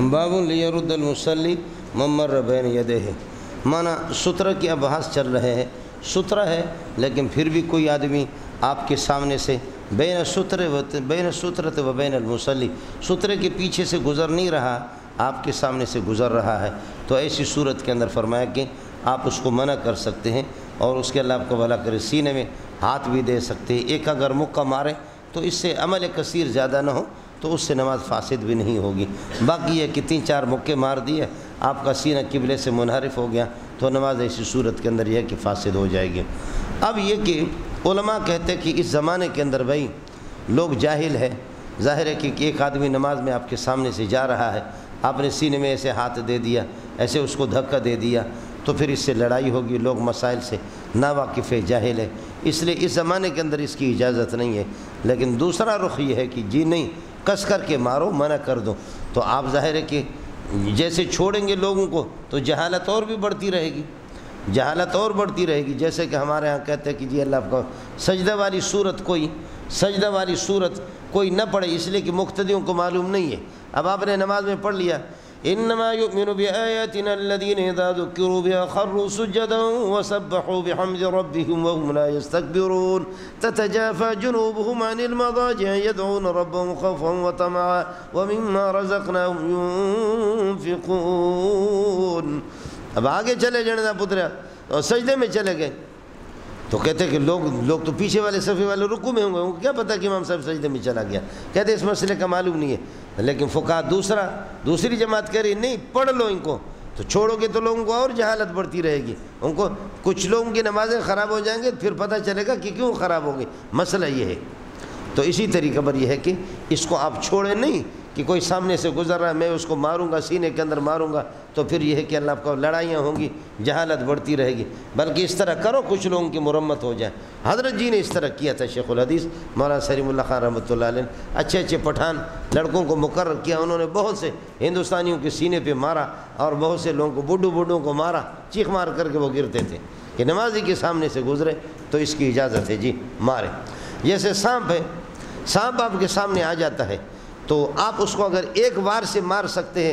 باب لیرد المصلی ممر بین یدیہ، مانا سترہ کی ابحاث چل رہے ہیں۔ سترہ ہے لیکن پھر بھی کوئی آدمی آپ کے سامنے سے بین سترت و بین المصلی، سترے کے پیچھے سے گزر نہیں رہا، آپ کے سامنے سے گزر رہا ہے، تو ایسی صورت کے اندر فرمایا کہ آپ اس کو منع کر سکتے ہیں، اور اس کے اللہ آپ کو بھلا کرے سینے میں ہاتھ بھی دے سکتے ہیں۔ ایک اگر مکہ مارے تو اس سے عمل کثیر زیادہ نہ ہو تو اس سے نماز فاسد بھی نہیں ہوگی۔ باقی یہ کہ 3-4 مکے مار دیے، آپ کا سینہ قبلے سے منحرف ہو گیا تو نماز ایسی صورت کے اندر یہ کہ فاسد ہو جائے گی۔ اب یہ کہ علماء کہتے ہیں کہ اس زمانے کے اندر بھئی لوگ جاہل ہے، ظاہر ہے کہ ایک آدمی نماز میں آپ کے سامنے سے جا رہا ہے، آپ نے سینے میں ایسے ہاتھ دے دیا، ایسے اس کو دھکا دے دیا، تو پھر اس سے لڑائی ہوگی۔ لوگ مسائل سے ناواقف ہے، جاہل ہے، اس لیے اس زمانے کے اندر اس کی اجازت نہیں ہے۔ لیکن دوسرا رخ یہ ہے کہ جی نہیں، کس کر کے مارو، منع کر دو، تو آپ ظاہر ہے کہ جیسے چھوڑیں گے لوگوں کو تو جہالت اور بھی بڑھتی رہے گی، جہالت اور بڑھتی رہے گی۔ جیسے کہ ہمارے ہاں کہتے ہیں کہ جی اللہ کا سجدہ والی صورت کوئی نہ پڑھے، اس لیے کہ مقتدیوں کو معلوم نہیں ہے۔ اب آپ نے نماز میں پڑھ لیا، انما یؤمن بآیاتنا الذین اذا ذکروا بها خروا سجدا وسبحوا بحمد ربهم وهم لا يستكبرون تتجافى جنوبهم عن المضاجع يدعون ربهم خوفا وطمعا ومما رزقناهم ينفقون۔ اب آگے چلے جندا پترا اور سجدے میں چلے گئے تو کہتے کہ لوگ تو پیچھے والے صفحے والے رکوع میں ہوں گے، کیا پتا کہ امام صاحب سجدے میں چلا گیا، کہتے اس مسئلے کا معلوم نہیں ہے۔ لیکن فقہا دوسری جماعت کہہ رہی نہیں، پڑھ لو ان کو، تو چھوڑو گے تو لوگوں کو اور جہالت بڑھتی رہے گی، ان کو کچھ لوگوں کی نمازیں خراب ہو جائیں گے، پھر پتہ چلے گا کہ کیوں خراب ہو گئی۔ مسئلہ یہ ہے، تو اسی طریقہ پر یہ ہے کہ اس کو آپ چھوڑیں نہیں کہ کوئی سامنے سے گزر رہا ہے میں اس کو ماروں گا، سینے کے اندر ماروں گا، تو پھر یہ ہے کہ اللہ آپ کو لڑائیاں ہوں گی، جہالت بڑھتی رہے گی۔ بلکہ اس طرح کرو کچھ لوگوں کی مرمت ہو جائیں۔ حضرت جی نے اس طرح کیا تھا، شیخ الحدیث مولانا سلیم اللہ خان رحمۃ اللہ علیہ نے اچھے پٹھان لڑکوں کو مقرر کیا، انہوں نے بہت سے ہندوستانیوں کے سینے پہ مارا اور بہت سے لوگوں کو بڈھوں کو مارا، چیخ مار کر کے وہ گرتے تھے کہ نمازی کے سامنے سے گزرے تو اس کی اجازت ہے جی مارے۔ جیسے سانپ ہے، سانپ آپ کے سامنے آ جاتا ہے تو آپ اس کو اگر ایک بار سے مار سکتے ہیں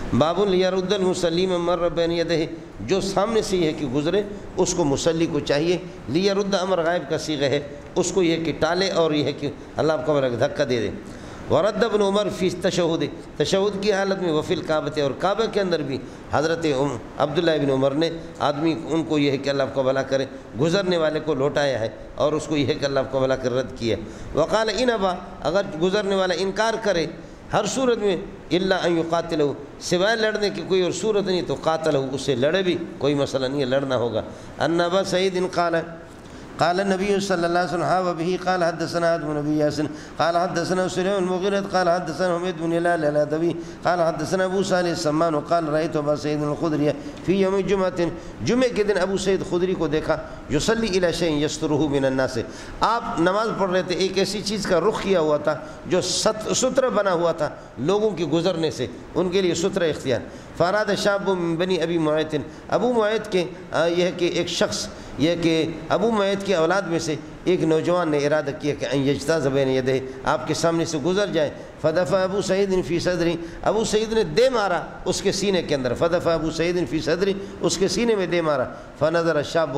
باب لیرد المصلی ممر بین یدیہ، جو سامنے سے یہ ہے کہ گزرے اس کو مصلی کو چاہیے، لیرد امر غائب کا صیغہ ہے، اس کو یہ کہ ٹالے اور یہ ہے کہ اللہ آپ کو دھکا دے دے۔ ورد ابن عمر فی تشہد، تشہد کی حالت میں وفی الکعبۃ، اور کعبہ کے اندر بھی حضرت عبداللہ ابن عمر نے آدمی ان کو یہ ہے کہ اللہ آپ کو بھلا کرے گزرنے والے کو لوٹایا ہے، اور اس کو یہ ہے کہ اللہ آپ کو بھلا کر رد کیا ہے۔ وقال ان ابا، اگر گزرنے والا انکار کرے ہر صورت میں، الا ان یقاتلہ، سوائے لڑنے کی کوئی اور صورت نہیں، تو قاتلہ، اس سے لڑے بھی، کوئی مسئلہ نہیں ہے، لڑنا ہوگا۔ ان ابا سعید قال قال النبي صلى الله عليه وسلم وبه قال حدثنا ابن ابي ياسين قال حدثنا سليمان المغيرة قال حدثنا حميد بن هلال الهذبي قال حدثنا ابو صالح السمان قال رايت ابا سعيد الخدري في يوم الجمعه، جمعے کے دن ابو سعید خدری کو دیکھا، يصلي الى شيء يستره من الناس، آپ نماز پڑھ رہے تھے، ایک ایسی چیز کا رخ کیا ہوا تھا جو سترہ بنا ہوا تھا لوگوں کے گزرنے سے، ان کے لیے سترہ اختیار۔ فاراد شاب من بني ابي معيط، ابو معيط کے یہ ہے کہ ایک شخص، یہ کہ ابو معید کی اولاد میں سے ایک نوجوان نے ارادہ کیا کہ ان یجتاز بین یدیہ، آپ کے سامنے سے گزر جائے۔ فدفع ابو سعید فی صدری، ابو سعید نے دے مارا اس کے سینے کے اندر، فدفع ابو سعید فی صدری، اس کے سینے میں دے مارا۔ فنظر الشاب،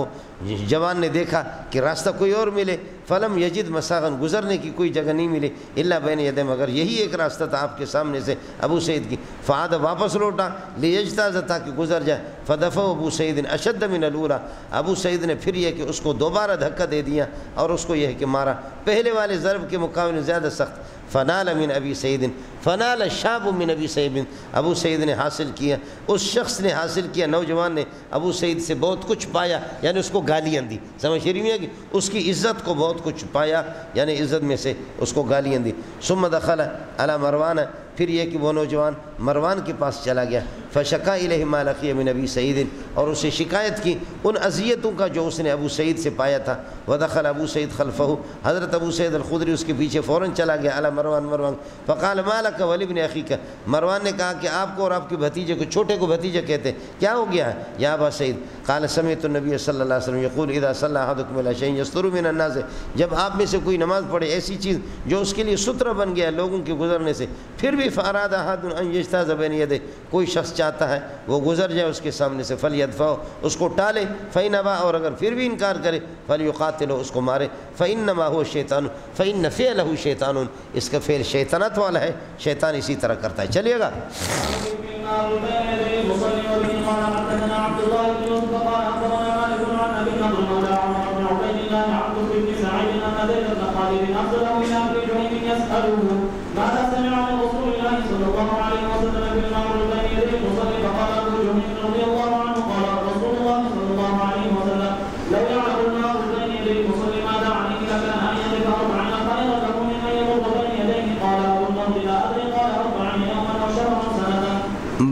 جوان نے دیکھا کہ راستہ کوئی اور ملے، فلم یجد مساغن، گزرنے کی کوئی جگہ نہیں ملے، الا بین یدیہ، مگر یہی ایک راستہ تھا آپ کے سامنے سے ابو سعید کی۔ فعاد، واپس لوٹا، لیجتاز، تاکہ گزر جائے۔ فدفع ابو سعید اشد من الاولی، ابو سعید نے پھر یہ کہ اس کو دوبارہ دھکا دے دیا اور اس کو یہ ہے کہ مارا، پہلے والے ضرب کے مقابلے زیادہ سخت۔ فنال من ابی سعید، فنال الشاب من ابی سعید، ابو سعید نے حاصل کیا، اس شخص نے حاصل کیا، نوجوان نے ابو سعید سے بہت کچھ پایا، یعنی اس کو گالیاں دی، سمجھ رہی ہیں کہ اس کی عزت کو بہت کچھ پایا، یعنی عزت میں سے اس کو گالیاں دی۔ ثم دخل علی مروان، پھر یہ کہ وہ نوجوان مروان کے پاس چلا گیا فشکا الیہ ما لقی من ابی سعید، اور اسے شکایت کی ان اذیتوں کا جو اس نے ابو سعید سے پایا تھا. ودخل ابو سعید خلفہ، حضرت ابو سعید الخدری اس کے پیچھے فوراً چلا گیا. علی مروان فقال ما لک ولابن اخیک، مروان نے کہا کہ آپ کو اور آپ کے بھتیجے کو، چھوٹے کو بھتیجے کہتے ہیں، کیا ہو گیا ہے یا ابا سعید؟ قال سمعت النبی صلی اللہ علیہ وسلم یقول اذا صلی احدکم الی شیء یستر من الناس، جب آپ میں سے کوئی نماز پڑھے ایسی چیز جو اس کے لیے سترہ بن گیا لوگوں کے گزرنے سے، پھر بھی فاراد احد ان یجتاز بین یدہ، کوئی شخص چاہتا ہے وہ گزر جائے اس کے سامنے سے، فلیدفع اس کو ٹالے، فإن أبى اور اگر پھر بھی انکار کرے فلیقاتلہ اس کو مارے، فإنما هو شیطان فإن فعله شیطان، اس کا فعل شیطانت والا ہے، شیطان اسی طرح کرتا ہے. چلیے گا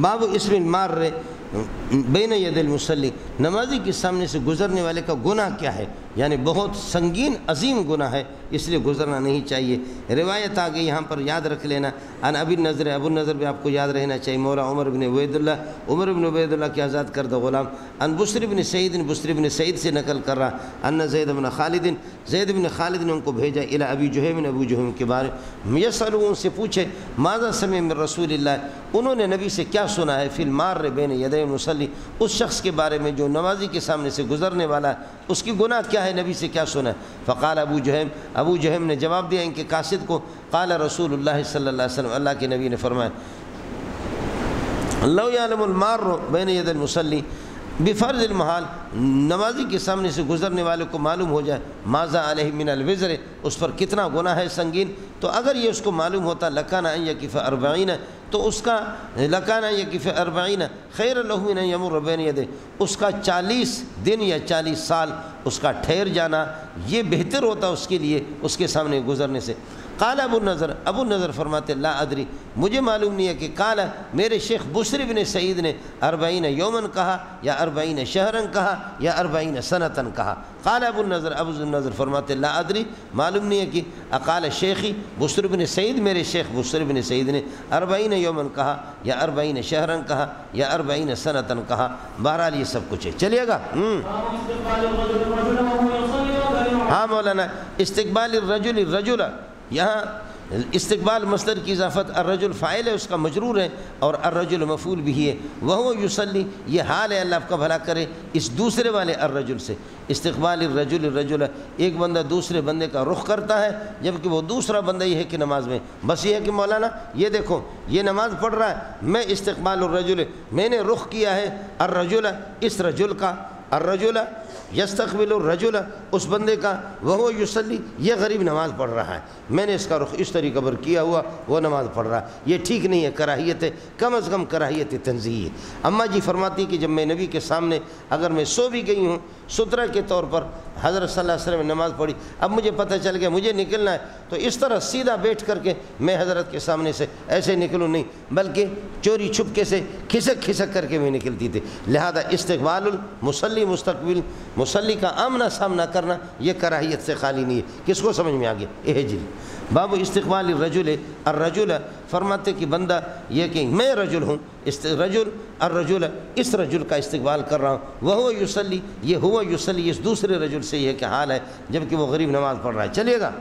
باب اسم المار بین ید المصلی، نمازی کے سامنے سے گزرنے والے کا گناہ کیا ہے، یعنی بہت سنگین عظیم گناہ ہے، اس لیے گزرنا نہیں چاہیے. روایت آگئی یہاں پر یاد رکھ لینا، عن ابی النضر، ابو النضر بھی آپ کو یاد رہنا چاہیے، مولا عمر بن عبید اللہ، عمر بن عبید اللہ کی آزاد کردہ غلام، عن بصری بن سعید، بصری بن سعید سے نقل کر رہا، ان زید بن خالد، زید بن خالد نے ان کو بھیجا الی ابی جہیم، ابو جہیم کے بارے میں یسألو، ان سے پوچھے ماذا سمع من رسول اللہ، انہوں نے نبی سے کیا سنا ہے فی المار بین یدی المصلی، اس شخص کے بارے میں جو نمازی کے سامنے سے گزرنے والا ہے اس کی گناہ کیا ہے، نبی سے کیا سنا ہے. فقال ابو جہیم، ابو جہیم نے جواب دیا ان کے قاصد کو، قال رسول اللہ صلی اللہ علیہ وسلم، اللہ کے نبی نے فرمایا لو یعلم المار بین ید المصلی بفرض المحال، نمازی کے سامنے سے گزرنے والے کو معلوم ہو جائے ماذا علیہ من الوزر، اس پر کتنا گناہ ہے سنگین، تو اگر یہ اس کو معلوم ہوتا لکان ان یکف اربعین، تو اس کا لکان ان یکف اربعین خیر لہ من ان یمر بین یدہ، اس کا 40 دن یا 40 سال اس کا ٹھہر جانا یہ بہتر ہوتا اس کے لیے اس کے سامنے گزرنے سے. قال ابو النضر، ابو النضر فرماتے لا ادری، مجھے معلوم نہیں ہے کہ قال میرے شیخ بصری بن سعید نے 40 یوماً کہا یا 40 شہراً کہا یا 40 سنتاً کہا. قال ابو النضر، ابو النضر فرماتے لا ادری، معلوم نہیں ہے کہ اقال شیخی بصری بن سعید، میرے شیخ بصری بن سعید نے 40 یوماً کہا یا 40 شہراً کہا یا 40 سنتاً کہا. بہرحال یہ سب کچھ ہے. چلیے گا ہاں مولانا استقبال الرجل الرجل، یہاں استقبال مصدر کی اضافت الرجل فاعل ہے اس کا مجرور ہے اور الرجل مفعول بھی ہے. وہو یصلی، یہ حال ہے اللہ آپ کا بھلا کرے اس دوسرے والے الرجل سے، استقبال الرجل الرجل، ایک بندہ دوسرے بندے کا رخ کرتا ہے جبکہ وہ دوسرا بندہ یہ ہے کہ نماز میں. بس یہ ہے کہ مولانا یہ دیکھو یہ نماز پڑھ رہا ہے، میں استقبال الرجل، میں نے رخ کیا ہے الرجل اس رجل کا، الرجل یستقبل الرجل اس بندے کا، وہو یصلی یہ غریب نماز پڑھ رہا ہے، میں نے اس کا رخ اس طریقہ پر کیا ہوا وہ نماز پڑھ رہا ہے، یہ ٹھیک نہیں ہے، کراہیت ہے، کم از کم کراہیت تنزیہی ہے. اماں جی فرماتی کہ جب میں نبی کے سامنے اگر میں سو بھی گئی ہوں سترہ کے طور پر، حضرت صلی اللہ علیہ وسلم نے نماز پڑھی، اب مجھے پتہ چل گیا مجھے نکلنا ہے تو اس طرح سیدھا بیٹھ کر کے میں حضرت کے سامنے سے ایسے نکلوں نہیں، بلکہ چوری چھپکے سے کھسک کھسک کر کے میں نکلتی تھی. لہذا استقبال المصلی، مستقبل مصلی کا آمنا سامنا کرنا یہ کراہیت سے خالی نہیں ہے. کس کو سمجھ میں آگیا اے جی؟ باب استقبال الرجل الرجل، فرماتے کہ بندہ یہ کہ میں رجل ہوں، رجل الرجل اس رجل کا استقبال کر رہا ہوں. وہو یصلی، یہ ہوا یصلی اس دوسرے رجل سے یہ کہ حال ہے جبکہ وہ غریب نماز پڑھ رہا ہے. چلیے گا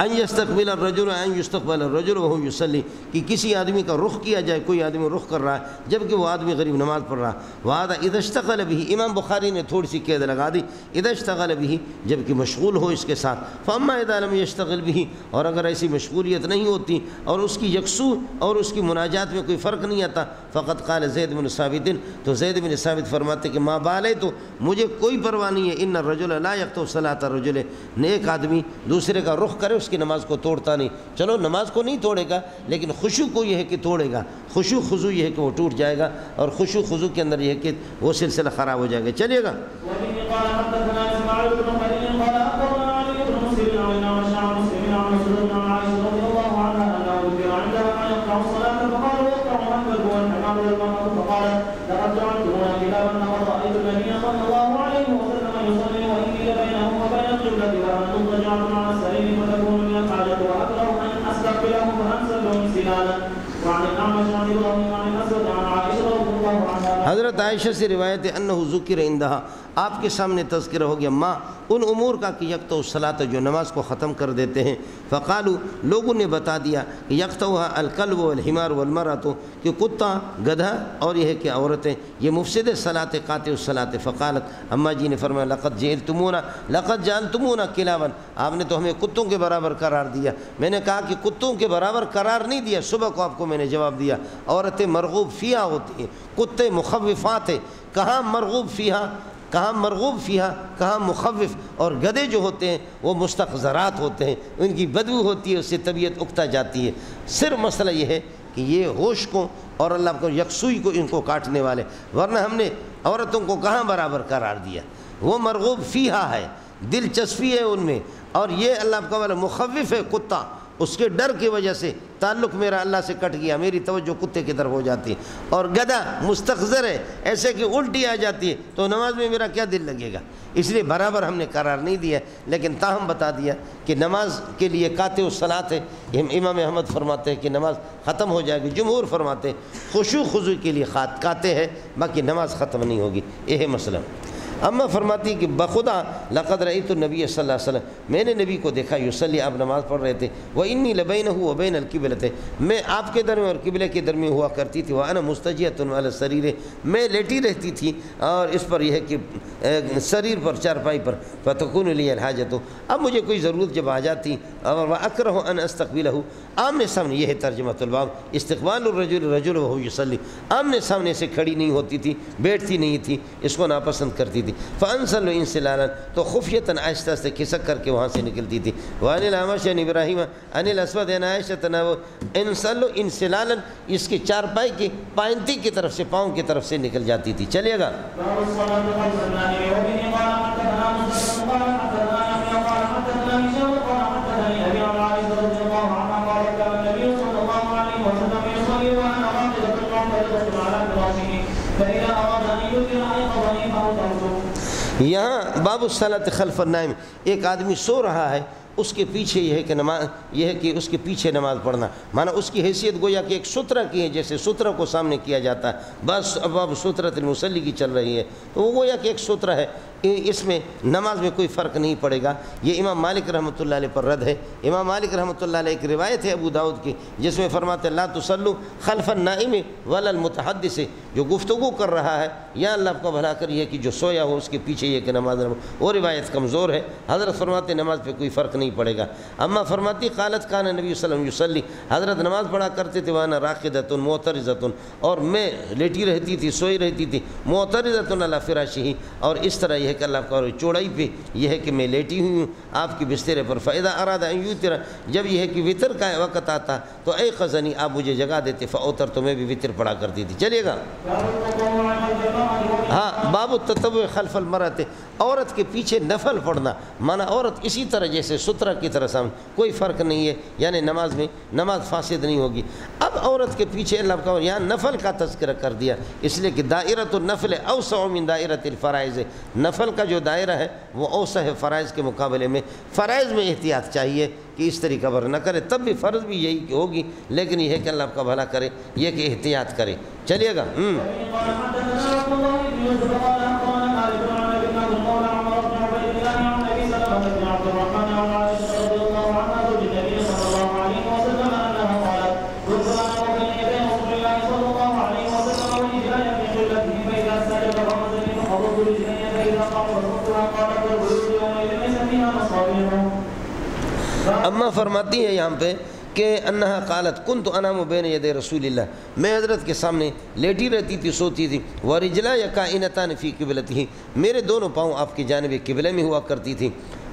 ان یستقبل الرجل ان یستقبل الرجل وہو یصلی، کہ کسی آدمی کا رخ کیا جائے، کوئی آدمی رخ کر رہا ہے جبکہ وہ آدمی غریب نماز پڑھ رہا ہے. وہذا اذا اشتغل به، امام بخاری نے تھوڑی سی قید لگا دی اذا اشتغل به، جبکہ مشغول ہو اس کے ساتھ. فاما اذا لم یشتغل به، اور اگر ایسی مشغولیت نہیں ہوتی اور اس کی یکسو اور اس کی مناجات میں کوئی فرق نہیں آتا. فقد قال زید بن ثابت، تو زید بن ثابت فرماتے کہ ما بالے، تو مجھے کوئی پرواہ نہیں ہے ان الرجل لا یقطع صلاۃ الرجل، ایک آدمی دوسرے کا رخ کرے اس کی نماز کو توڑتا نہیں. چلو نماز کو نہیں توڑے گا لیکن خشوع کو یہ ہے کہ توڑے گا، خشوع خضوع یہ ہے کہ وہ ٹوٹ جائے گا اور خشوع خضوع کے اندر یہ ہے کہ وہ سلسلہ خراب ہو جائے گا. چلیے گا النبي صلى الله عليه وسلم يصلي وإني لبينهم وبين القبلة وأنا مضطجع على السرير فتكون من الحاجة وأكره أن أستقبله فأنسل لهم سنانا. وعن الأعمش عن إبراهيم عن الأسود عن عائشة رضي الله عنها حضرت عائشہ سے روایت ہے انه ذکر عندها آپ کے سامنے تذکرہ ہو گیا ماں ان امور کا کہ یکتو صلاة جو نماز کو ختم کر دیتے ہیں فقالو لوگوں نے بتا دیا کہ یکتوها القلب والحمار والمرأة کہ کتا گدھا اور یہ ہے کہ عورتیں یہ مفسد صلاة قاطع الصلاة فقالت اممہ جی نے فرمایا لقد جعلتمونا کلاون آپ نے تو ہمیں کتوں کے برابر قرار دیا میں نے کہا کہ کتوں کے برابر قرار نہیں دیا صبح کو آپ کو میں نے جواب دیا عورتیں مرغوب فیہا ہوتی ہیں کتے مخوفات ہیں کہاں مرغوب فیہا کہاں مرغوب فیہا کہاں مخوف اور گدے جو ہوتے ہیں وہ مستقذرات ہوتے ہیں ان کی بدبو ہوتی ہے اس سے طبیعت اکتا جاتی ہے صرف مسئلہ یہ ہے کہ یہ ہوش کو اور اللہ کو یکسوئی کو ان کو کاٹنے والے ورنہ ہم نے عورتوں کو کہاں برابر قرار دیا وہ مرغوب فیہا ہے دلچسپی ہے ان میں اور یہ اللہ کا مخوف ہے کتا اس کے ڈر کی وجہ سے تعلق میرا اللہ سے کٹ گیا میری توجہ کتے کی طرف ہو جاتی ہے اور گدہ مستقذر ہے ایسے کہ الٹی آ جاتی ہے تو نماز میں میرا کیا دل لگے گا اس لیے برابر ہم نے قرار نہیں دیا لیکن تاہم بتا دیا کہ نماز کے لیے قاطع الصلاۃ ہے امام احمد فرماتے ہیں کہ نماز ختم ہو جائے گی جمہور فرماتے ہیں خشوع خضوع کے لیے قاطع ہے باقی نماز ختم نہیں ہوگی یہ ہے مسئلہ امّا فرماتی کہ بخدا لقد رأیت النبی صلی اللہ علیہ وسلم میں نے نبی کو دیکھا یصلی آپ نماز پڑھ رہے تھے وإنی لبینہ وبین القبلۃ میں آپ کے درمیان اور قبلے کے درمیان ہوا کرتی تھی وأنا مستجیۃ علی السریر میں لیٹی رہتی تھی اور اس پر یہ ہے کہ سریر پر چارپائی پر فتکون لی الحاجۃ اب مجھے کوئی ضرورت جب آ جاتی اور وأکرہ ان استقبلہ آمنے سامنے یہ ہے ترجمہ الباب استقبال الرجل رجل وهو یصلی آمنے سامنے سے کھڑی نہیں ہوتی تھی بیٹھتی نہیں تھی اس کو ناپسند کرتی تھی فَأَنْسَلُ اِنْسِلَالًا تو خفیتاً آہستہ سے کھسک کر کے وہاں سے نکلتی تھی وَعَنِ الْعَمَشَنِ إِبْرَاهِمَ عَنِ الْأَسْوَدَنَ عَيْشَتَنَا وَإِنْسَلُ اِنْسِلَالًا اس کے چارپائی کی پائنتی کی طرف سے پاؤں کی طرف سے نکل جاتی تھی چلیے گا یہاں باب الصلاة خلف النائم ایک آدمی سو رہا ہے اس کے پیچھے یہ ہے کہ اس کے پیچھے نماز پڑھنا معنی اس کی حیثیت گویا کہ ایک سترہ کی ہے جیسے سترہ کو سامنے کیا جاتا ہے بس اب سترۃ المصلی کی چل رہی ہے تو وہ گویا کہ ایک سترہ ہے اس میں نماز میں کوئی فرق نہیں پڑے گا یہ امام مالک رحمۃ اللہ علیہ پر رد ہے امام مالک رحمۃ اللہ علیہ ایک روایت ہے ابو داؤد کی جس میں فرماتے ہیں لا تصلوا خلف النائم ولا المتحدث جو گفتگو کر رہا ہے یا اللہ آپ کو بھلا کر یہ کہ جو سویا ہو اس کے پیچھے یہ کہ نماز وہ روایت کمزور ہے حضرت فرماتے ہیں نماز پہ کوئی فرق نہیں پڑے گا امّا فرماتی قالت کان نبی صلی اللہ علیہ وسلم یصلی حضرت نماز پڑھا کرتے تھے وانا راقدۃ معترضۃ اور میں لیٹی رہتی تھی سوئی رہتی تھی معترضۃ علی فراشہ اور اس طرح یہ ہے کہ اللہ کا چوڑائی پہ یہ ہے کہ میں لیٹی ہوئی ہوں آپ کی بسترے پر فإذا أراد أن يوتر جب یہ ہے کہ وطر کا وقت آتا تو ایقظنی آپ مجھے جگا دیتے فأوتر تو میں بھی وطر پڑھا کرتی تھی چلیے گا ہاں باب التطوع خلف المرأة عورت کے پیچھے نفل پڑھنا معنی عورت اسی طرح جیسے سترہ کی طرح سامنے کوئی فرق نہیں ہے یعنی نماز میں نماز فاسد نہیں ہوگی اب عورت کے پیچھے اللہ کا یہاں نفل کا تذکرہ کر دیا اس لیے کہ دائرۃ النفل اوسع من دائرۃ الفرائض نفل کا جو دائرہ ہے وہ اوسع ہے فرائض کے مقابلے میں فرائض میں احتیاط چاہیے کہ اس طریقہ پر نہ کرے تب بھی فرض بھی یہی ہوگی لیکن یہ ہے کہ اللہ آپ کا بھلا کرے یہ کہ احتیاط کرے چلیے گا امّا فرماتی ہے یہاں پہ کہ انہا قالت کنت انام بین ید رسول اللہ میں حضرت کے سامنے لیٹی رہتی تھی سوتی تھی ورجلا یکائنتان فی قبلتہ میرے دونوں پاؤں آپ کی جانب قبلے میں ہوا کرتی تھی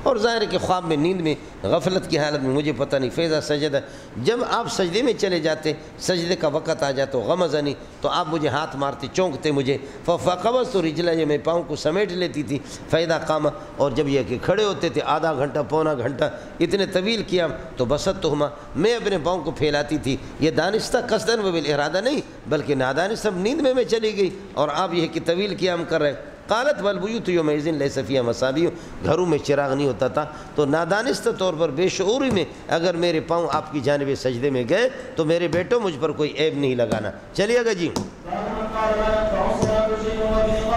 اور ظاہر ہے کہ خواب میں نیند میں غفلت کی حالت میں مجھے پتہ نہیں فیضا سجدہ جب آپ سجدے میں چلے جاتے سجدے کا وقت آ جاتا غمزنی تو آپ مجھے ہاتھ مارتے چونکتے مجھے فقبضت رجلیہ میں پاؤں کو سمیٹ لیتی تھی فإذا قام اور جب یہ کہ کھڑے ہوتے تھے آدھا گھنٹہ پونا گھنٹہ اتنے طویل کیا تو بسطتہما میں اپنے پاؤں کو پھیلاتی تھی یہ دانستہ قصداً و بالارادہ نہیں بلکہ نادانستہ نیند میں چلی گئی اور آپ یہ کہ طویل قیام کر رہے قالت والبیوت یومئذ لیس فیہا مصابیح، گھروں میں چراغ نہیں ہوتا تھا، تو نادانستہ طور پر بے شعوری میں اگر میرے پاؤں آپ کی جانب سجدے میں گئے تو میرے بیٹوں مجھ پر کوئی عیب نہیں لگانا۔ چلیے گا جی،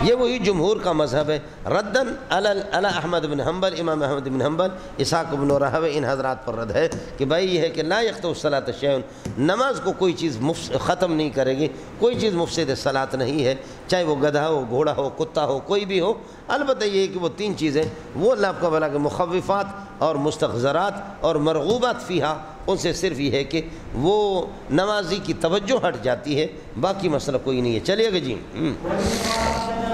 یہ وہی جمہور کا مذہب ہے۔ ردن علی احمد بن حنبل، امام احمد بن حنبل، اسحاق بن راہوے، ان حضرات پر رد ہے کہ بھائی یہ ہے کہ لا یقطع الصلاۃ شیء، نماز کو کوئی چیز ختم نہیں کرے گی، کوئی چیز مفسد صلاۃ نہیں ہے، چاہے وہ گدھا ہو، گھوڑا ہو، کتا ہو، کوئی بھی ہو۔ البتہ یہ ہے کہ وہ تین چیزیں، وہ اللہ کا بھلا کہ مخوفات اور مستحضرات اور مرغوبات فیہا، ان سے صرف یہ ہے کہ وہ نمازی کی توجہ ہٹ جاتی ہے، باقی مسئلہ کوئی نہیں ہے۔ چلیے گا جی،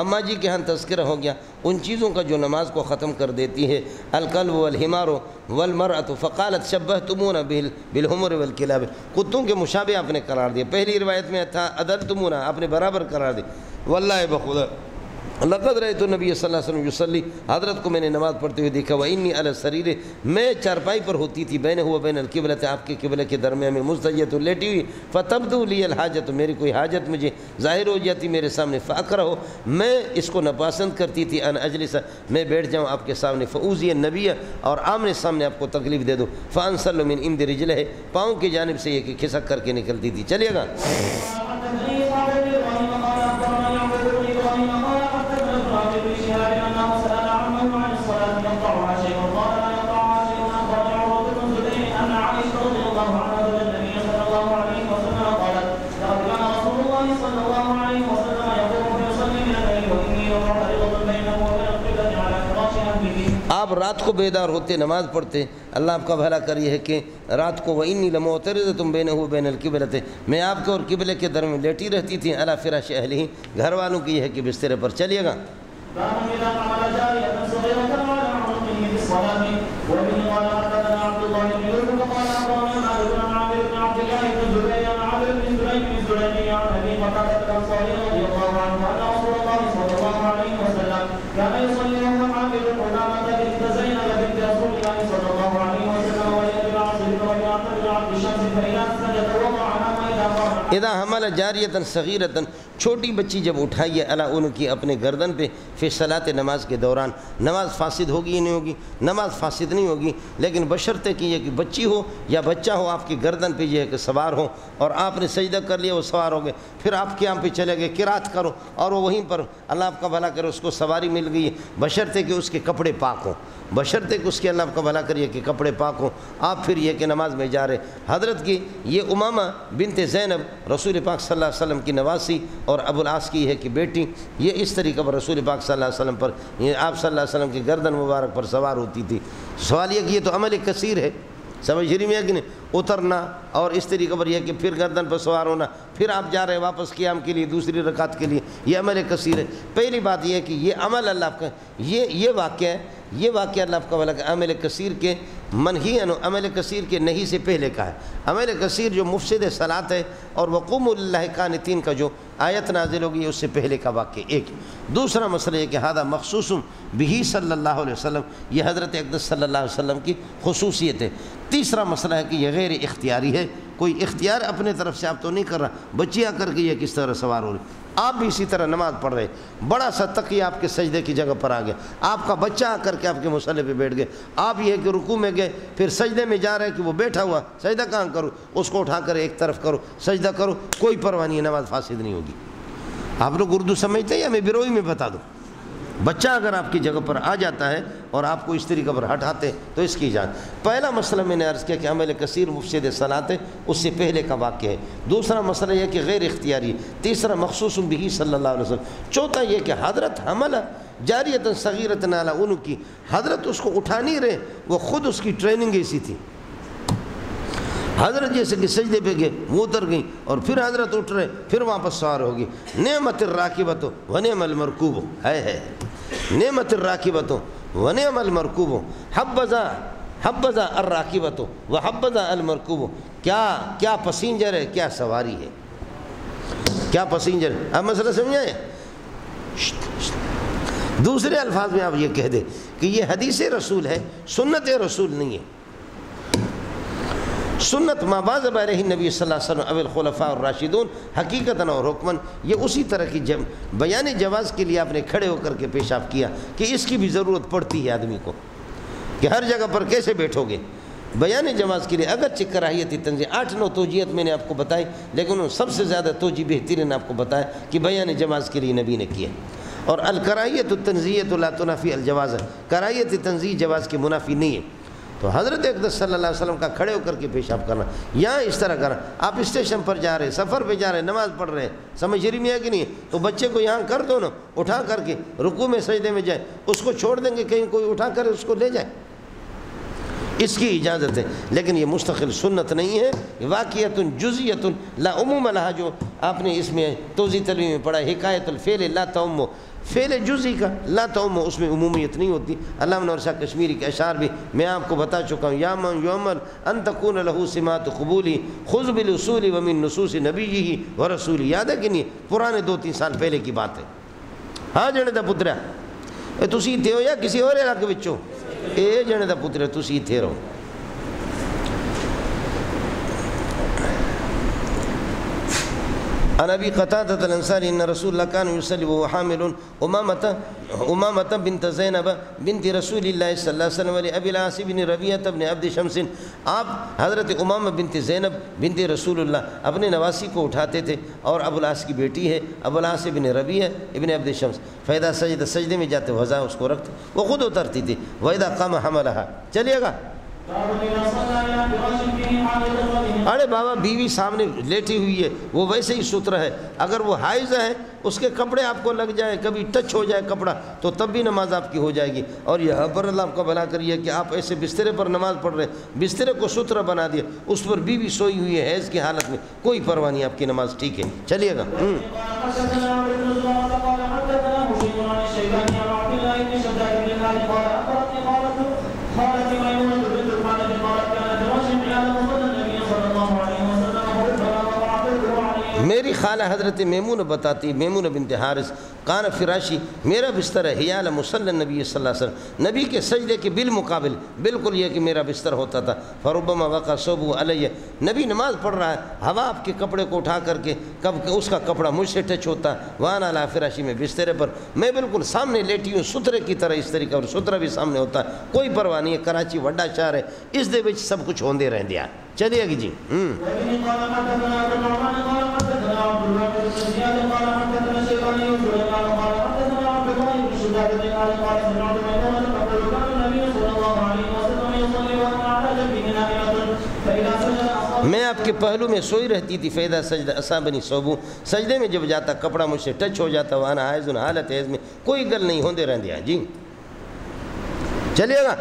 اماں جی کے ہاں تذکرہ ہو گیا ان چیزوں کا جو نماز کو ختم کر دیتی ہے، الکلب والحمار والمرأۃ فقالت شبہتمونا بالحمر والکلاب، کتوں کے مشابہ آپ نے قرار دیا، پہلی روایت میں تھا عدلتمونا، آپ نے برابر قرار دیا۔ واللہ بخدا لقد رأیت النبی صلی اللہ علیہ وسلم یصلی، حضرت کو میں نے نماز پڑھتے ہوئے دیکھا، وانی علی السریر، میں چارپائی پر ہوتی تھی، بین ہوا بین القبلۃ، آپ کے قبلے کے درمیان میں، مستجیۃ لیٹی ہوئی، فتبدو لی الحاجت، میری کوئی حاجت مجھے ظاہر ہو جاتی میرے سامنے، فاکرہ، میں اس کو ناپسند کرتی تھی، ان اجلس، میں بیٹھ جاؤں آپ کے سامنے، فاؤذی النبی، اور آمنے سامنے آپ کو تکلیف دے دو، فانسل من عند رجلہ، پاؤں کی جانب سے یہ کہ کھسک کر کے نکلتی تھی۔ چلیے گا، آپ رات کو بیدار ہوتے نماز پڑھتے، اللہ آپ کا بھلا کر یہ ہے کہ رات کو وَإِنِّي لَمُعْتَرِضَةٌ بَيْنَهُ وَبَيْنَ الْقِبْلَةِ، میں آپ کے اور قبلے کے درمیان لیٹی رہتی تھی، عَلَى فِرَاشِ أَهْلِهِ، گھر والوں کی یہ ہے کہ بسترے پر۔ چلیے گا، اِذَا حَمَلَ جَارِيَةً صَغِيرَةً، چھوٹی بچی جب اٹھائی ہے، عَلَىٰ ان کی، اپنے گردن پہ، فِي صَلَاةِ نماز کے دوران، نماز فاسد ہوگی یا نہیں ہوگی؟ نماز فاسد نہیں ہوگی، لیکن بشرطے کہ یہ کہ بچی ہو یا بچہ ہو آپ کی گردن پہ یہ ہے کہ سوار ہو، اور آپ نے سجدہ کر لیا، وہ سوار ہو گئے، پھر آپ قیام پہ چلے گئے، قرات کرو، اور وہ وہیں پر اللہ آپ کا بھلا کرے اس کو سواری مل گئی، بشرطے کہ اس کے کپڑے پاک ہوں، بشرطے کہ اس کے اللہ آپ کا بھلا کریے کہ کپڑے پاک ہوں، آپ پھر یہ کہ نماز میں جا رہے۔ حضرت کی یہ امامہ بنت زینب، رسول پاک صلی اللہ علیہ وسلم کی نواسی اور ابو العاص کی ہے کہ بیٹی، یہ اس طریقہ پر رسول پاک صلی اللہ علیہ وسلم پر، آپ صلی اللہ علیہ وسلم کی گردن مبارک پر سوار ہوتی تھی۔ سوال یہ کہ یہ تو عمل کثیر ہے، سمجھ رہی میں، کہ اترنا اور اس طریقہ پر یہ کہ پھر گردن پر سوار ہونا، پھر آپ جا رہے ہیں واپس قیام کے لیے، دوسری رکعت کے لیے، یہ عمل کثیر ہے۔ پہلی بات یہ ہے کہ یہ عمل اللہ آپ کا، یہ واقعہ ہے، یہ واقعہ اللہ آپ کا بھلا کہ عمل کثیر کے منہی عنہ، عمل کثیر کے نہی سے پہلے کا ہے۔ عمل کثیر جو مفسد صلاۃ ہے اور وقوموا للہ قانتین کا جو آیت نازل ہوگی، اس سے پہلے کا واقعہ ایک۔ دوسرا مسئلہ یہ کہ ھذا مخصوص بہ صلی اللہ علیہ وسلم، یہ حضرت اقدس صلی اللہ علیہ وسلم کی خصوصیت ہے۔ تیسرا مسئلہ ہے کہ یہ غیر اختیاری ہے، کوئی اختیار اپنے طرف سے آپ تو نہیں کر رہا، بچیاں کر کے یہ کس طرح سوار ہو رہی، آپ بھی اسی طرح نماز پڑھ رہے، بڑا سا تقی آپ کے سجدے کی جگہ پر آ گیا، آپ کا بچہ آ کر کے آپ کے مصلے پہ بیٹھ گئے، آپ یہ ہے کہ رکوع میں گئے، پھر سجدے میں جا رہے کہ وہ بیٹھا ہوا، سجدہ کہاں کرو، اس کو اٹھا کر ایک طرف کرو، سجدہ کرو، کوئی پرواہ نہیں، نماز فاسد نہیں ہوگی۔ آپ لوگ اردو سمجھتے ہیں یا میں بروئی میں بتا دوں؟ بچہ اگر آپ کی جگہ پر آ جاتا ہے اور آپ کو اس طریقہ پر ہٹاتے تو اس کی اجازت۔ پہلا مسئلہ میں نے عرض کیا کہ عمل کثیر مفسد صلاۃ ہے، اس سے پہلے کا واقعہ ہے۔ دوسرا مسئلہ یہ کہ غیر اختیاری، تیسرا مخصوص بہ صلی اللہ علیہ وسلم، چوتھا یہ کہ حضرت حملہ جاریۃ صغیرۃ علی عنقہ کی، حضرت اس کو اٹھا نہیں رہے، وہ خود اس کی ٹریننگ ایسی تھی، حضرت جیسے کہ سجدے پہ گئے وہ اتر گئیں اور پھر حضرت اٹھ رہے، پھر واپس سوار ہوگی۔ نعمت الراکبۃ ونعم المرکوب، ہے نعمت الراكبتو ونعم المرکوبو حبذا الراکبتو وحبذا المرکوبو. کیا پسینجر ہے کیا سواری ہے، کیا پسینجر ہے. اب مسئلہ سمجھائیں. دوسرے الفاظ میں آپ یہ کہہ دیں کہ یہ حدیث رسول ہے، سنت رسول نہیں ہے. سنت ما بعض بارہ نبی صلی اللہ علیہ وسلم اول خلفاء الراشدون حقیقتاً اور حکماً، یہ اسی طرح کی بیان جواز کے لیے آپ نے کھڑے ہو کر کے پیشاب کیا کہ اس کی بھی ضرورت پڑتی ہے آدمی کو کہ ہر جگہ پر کیسے بیٹھو گے. بیان جواز کے لیے اگرچہ کراہیتی تنزیہ 8-9 توجیہت میں نے آپ کو بتائی، لیکن سب سے زیادہ توجیہ بہترین آپ کو بتایا کہ بیان جواز کے لیے نبی نے کیا. اور الکراہیت التنزیہ لا تنافی الجواز، کراہیت تنزیہ جواز کے منافی نہیں ہے. تو حضرت اقدس صلی اللہ علیہ وسلم کا کھڑے ہو کر کے پیشاب کرنا، یہاں اس طرح کرنا. آپ اسٹیشن پر جا رہے ہیں، سفر پہ جا رہے ہیں، نماز پڑھ رہے ہیں، سمجھ رہی میں ہے کہ نہیں، تو بچے کو یہاں کر دو نا، اٹھا کر کے رکوع میں سجدے میں جائے، اس کو چھوڑ دیں گے کہیں کوئی اٹھا کر اس کو لے جائے، اس کی اجازت ہے. لیکن یہ مستقل سنت نہیں ہے، واقعیت جزیت لا عموم لہا. جو آپ نے اس میں توضیح تلوی میں پڑھا حکایت الفعل لا تعمو، فعل جزی کا لا تعمو، اس میں عمومیت نہیں ہوتی. علامہ نور شاہ کشمیری کے اشعار بھی میں آپ کو بتا چکا ہوں. یا من یعمل ان تکون له سمات قبولی خذ بالاصول ومن نصوص نبیہ ورسول. یاد ہے کہ نہیں، پرانے 2-3 سال پہلے کی بات ہے. ہاں جنے دا پترا اے تسی تھے ہو یا کسی اور علاقے وچوں، اے جنے دا پترا تسی تھے رہو. عن ابي قتادة الانصاري ان رسول الله كان يصلي وهو حامل امامة بنت زينب بنت رسول الله صلى الله عليه وسلم ولابي العاص بن ربيعة بن عبد شمس. آپ حضرت امامہ بنت زینب بنت رسول اللہ اپنے نواسی کو اٹھاتے تھے، اور ابو العاص کی بیٹی ہے، ابو العاص بن ربیعہ ابن عبد شمس. فاذا سجد، سجدے میں جاتے وضع اس کو رکھتے، وہ خود اترتی تھی. واذا قام حملها. چلیے گا. ارے بابا بیوی سامنے لیٹی ہوئی ہے، وہ ویسے ہی سترہ ہے. اگر وہ حائض ہے اس کے کپڑے آپ کو لگ جائے، کبھی ٹچ ہو جائے کپڑا، تو تب بھی نماز آپ کی ہو جائے گی. اور یہاں پر اللہ آپ کا بھلا کریے کہ آپ ایسے بسترے پر نماز پڑھ رہے ہیں، بسترے کو سترہ بنا دیا، اس پر بیوی سوئی ہوئی ہے حیض کی حالت میں، کوئی پرواہ نہیں، آپ کی نماز ٹھیک ہے. چلیے گا. میری خالہ حضرت میمونہ بتاتی، میمونہ بنت حارث، کان فراشی میرا بستر ہے علی مصلی نبی صلی اللہ علیہ وسلم، نبی کے سجدے کے بالمقابل بالکل یہ کہ میرا بستر ہوتا تھا. فربما وقع صوبو علیہ، نبی نماز پڑھ رہا ہے، ہوا آپ کے کپڑے کو اٹھا کر کے کب اس کا کپڑا مجھ سے ٹچ ہوتا. وانا علی فراشی، میں بسترے پر، میں بالکل سامنے لیٹی ہوں سترے کی طرح، اس طریقہ اور سترہ بھی سامنے ہوتا ہے، کوئی پرواہ نہیں ہے. کراچی وڈا شہر ہے، اس دے وچ سب کچھ ہوندے رہ دیا. چلیے گی جی. میں آپ کے پہلو میں سوئی رہتی تھی. فیدہ سجدہ اصابنی صوبو، سجدے میں جب جاتا کپڑا مجھ سے ٹچ ہو جاتا. وانا حائض، حالت حیض میں، کوئی گل نہیں ہوندے رہ دیا. جی چلیے گا.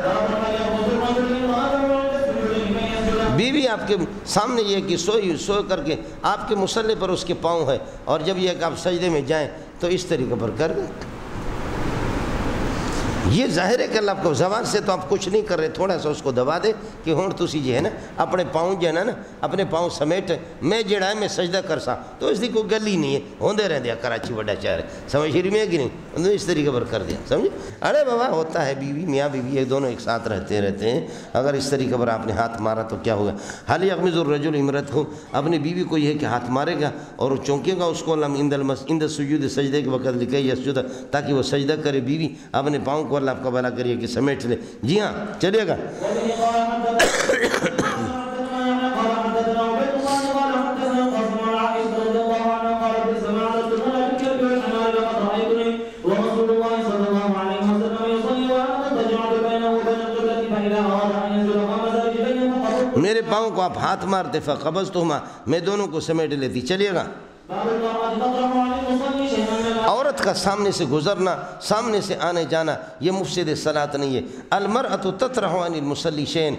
بیوی آپ کے سامنے یہ کہ سوئے کر کے آپ کے مصلے پر اس کے پاؤں ہے، اور جب یہ کہ آپ سجدے میں جائیں تو اس طریقے پر کر دیں. یہ ظاہر ہے کہ اللہ آپ کو زبان سے تو آپ کچھ نہیں کر رہے، تھوڑا سا اس کو دبا دے کہ ہون تسی جی ہے نا اپنے پاؤں جو ہے نا اپنے پاؤں سمیٹ میں جڑا ہے میں سجدہ کرسا، تو اس لیے کوئی گلی نہیں ہے، ہوندے رہ دیا. کراچی وڈا شہر ہے، سمجھ شیری میں ہے کہ نہیں، اس طریقے پر کر دیا. سمجھے ارے بابا ہوتا ہے، بیوی میاں بیوی ایک دونوں ایک ساتھ رہتے ہیں، اگر اس طریقے پر آپ نے ہاتھ مارا تو کیا ہوگا. حال یغمز الرجل امرأتہ، اپنی بیوی کو یہ ہے کہ ہاتھ مارے گا اور چونکے گا اس کو عند السجود، سجدے کے وقت لکھی یسجد، تاکہ وہ سجدہ کرے. بیوی اپنے پاؤں کو اللہ آپ کا بھلا کریے کہ سمیٹ لے. جی ہاں چلیے گا. میرے پاؤں کو آپ ہاتھ مارتے فقبضتہما، میں دونوں کو سمیٹ لیتی. چلیے گا. عورت کا سامنے سے گزرنا، سامنے سے آنے جانا، یہ مفسد صلاۃ نہیں ہے. المرأۃ تطرح عن المصلی شیئن،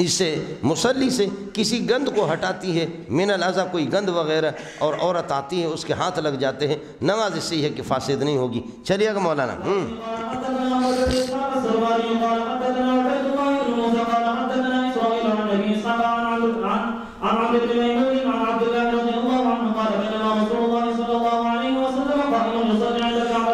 اس سے مصلی سے کسی گند کو ہٹاتی ہے. من الاذی، کوئی گند وغیرہ، اور عورت آتی ہے اس کے ہاتھ لگ جاتے ہیں. نماز اس سے یہ کہ فاسد نہیں ہوگی. چلیے گا مولانا.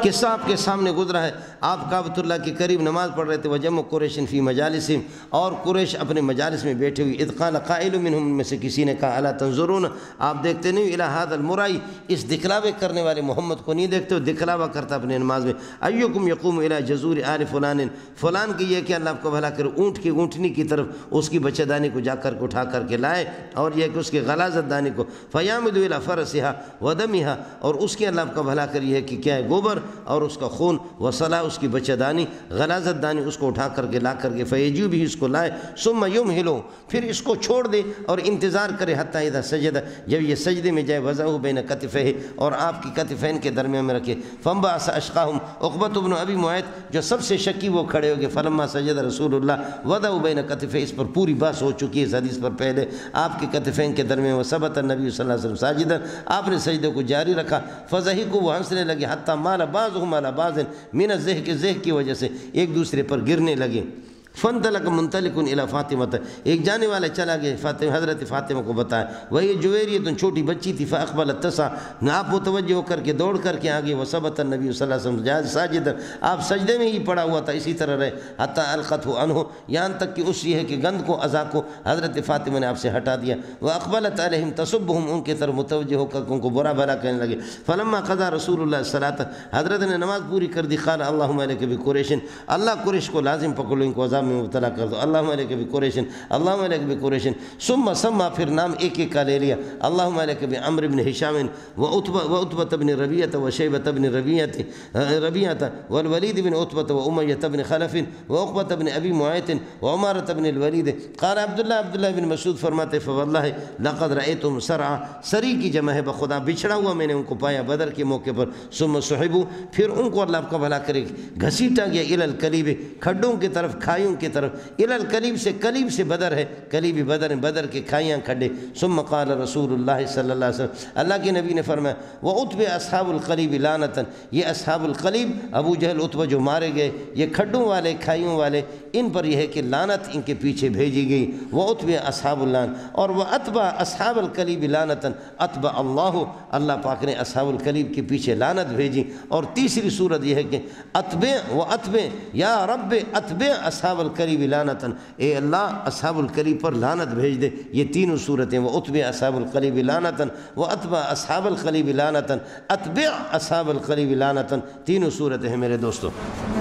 किस्सा आपके सामने गुजरा है। आप काबतुल्लाह के करीब नमाज पढ़ रहे थे। वजम कुरैशन फ़ी मजालिसिम, और कुरैश अपने मजालिस में बैठे हुए। इद क़ाल क़ाइलुम मिनहुम, में से किसी ने कहा अला तंज़ुरून, आप देखते नहीं इला हाज़ल मुराई, इस दिखलावे करने वाले मोहम्मद को नहीं देखते हो, दिखलावा करता अपने नमाज में। अय्युकुम यकूम इला जज़ूर आल फ़लान, फ़लान की यह कि अल्लाह आपको भला करे, ऊँट की ऊँटनी की तरफ उसकी बच्चेदानी को जाकर के उठा करके लाए, और यह कि उसके गलाज़त दानी को। फ़यामिदु इला फ़रसिहा वदमिहा, और उसके अल्लाह आपका भला कर यह कि क्या है, गोबर और उसका खून, वसला उसकी बच्चेदानी गलाजत दानी, उसको उठा करके ला करके। फ़यजू भी इसको लाए, सुम्मा युम हिलो, फिर इसको छोड़ दे और इंतज़ार करे। हत्ता इदा सजदा, जब ये सजदे में जाए। वज़ाहु बैन कतिफैहि, और आपकी कतिफैन के दरमियान में रखे। फम्बास अशकाहुम उक़बत इब्न अबी मुआयत, जो सबसे शकी वो खड़े हो गए। फलम्मा सजद रसूलुल्लाह वज़ाहु बैन कतिफैहि, इस पर पूरी बात हो चुकी है इस हदीस पर पहले, आपके कतिफैन के दरमियान। वसबत नबी सल्लल्लाहु अलैहि वसल्लम साजिदन, आपने सजदे को जारी रखा। फ़ज़हिकू, वो हंसने लगे। हत्ता माला बाज़ मिन ज़हक, ज़हक की वजह से एक दूसरे पर गिरने लगे। फ़ंतलक मुंतलिकुन इला फ़ातिमा, एक जाने वाला चला गया फातिमा, हज़रत फ़ातिमा को बताया। वही जुवेरिया, तुम छोटी बच्ची थी। फ़अक़बल तसा, आप मुतवज्जह होकर के दौड़ करके आगे। वसबत नबी सल्लल्लाहु अलैहि वसल्लम साजिदन, आप सजदे में ही पड़ा हुआ था, इसी तरह रहे। हत्ता अलक़तहु अन्हु, यहाँ तक कि उस यह कि गंद को, अज़ा को हज़रत फ़ातिमा ने आपसे हटा दिया। व अक़बलत अलैहिम तसब्बुहुम, उनके तरफ मुतवज्जह होकर उनको बुरा भला कहने लगे। फ़लम्मा क़ज़ा रसूलुल्लाह सलात, हज़रत ने नमाज़ पूरी कर दी। क़ाल अल्लाहुम्मा अलैका बि कुरैशिन, अल्लाह कुरैश को लाजिम पकड़ लो, इनको अज़ाब में मुबतला कर दो। अल्लाहुम्मा अलैका बिकुरैशिन, अल्लाहुम्मा अलैका बिकुरैशिन। सुम्मा सम्मा, फिर नाम एक एक का ले लिया। अल्लाहुम्मा अलैका बि अम्र इब्न हिशाम व उत्बत इब्न रबिया व शैबत इब्न रबिया वल वलीद इब्न उत्बत व उमय्यत इब्न खलफ व उक़बत इब्न अबी मुआयत व उमारत इब्न अल वलीद। क़ाल अब्दुल्लाह, अब्दुल्लाह इब्न मसूद फरमाते, फ़वल्लाहि लक़द रअयतुहुम सरअ, सरी की जमा है, बखुदा बिछड़ा हुआ मैंने उनको पाया बदर के मौके पर। सुम्मा सुहिबू, फिर उनको अल्लाह का भला करे घसीटा गया। इलल कलीब, खड्डों की तरफ, खाई की तरफ। इलल कलीब से, कलीब से बदर है, कलीबी बदर, बदर के खाइयाँ, खड्डे। सुम्मा क़ाल रसूलुल्लाह सल्लल्लाहु अलैहि वसल्लम, अल्लाह के नबी ने फरमाया, व उतबे असहाबुल कलीब लानतन, ये असहाबुल कलीब अबू जहल उतबा जो मारे गए, ये खड्डों वाले, खाइयों वाले, इन पर यह है कि लानत इनके पीछे भेजी गई। व उतबे असहाबुल लान, और व अतबा असहाबुल कलीब लानतन अतबा अल्लाह, अल्लाह पाक ने असहाबुल कलीब के पीछे लानत भेजी। और तीसरी सूरत यह है कि अतबे व अतबे, या रब अतबे असहाबुल करीब लानतन, ए अल्लाह असहाबुल करीब पर लानत भेज दे। ये तीनों सूरतें, व उतबे असहाबुल करीब लानतन व अतबा असहाबुल करीब लानतन अतबे असहाबुल करीब लानतन, तीनों सूरतें हैं मेरे दोस्तों।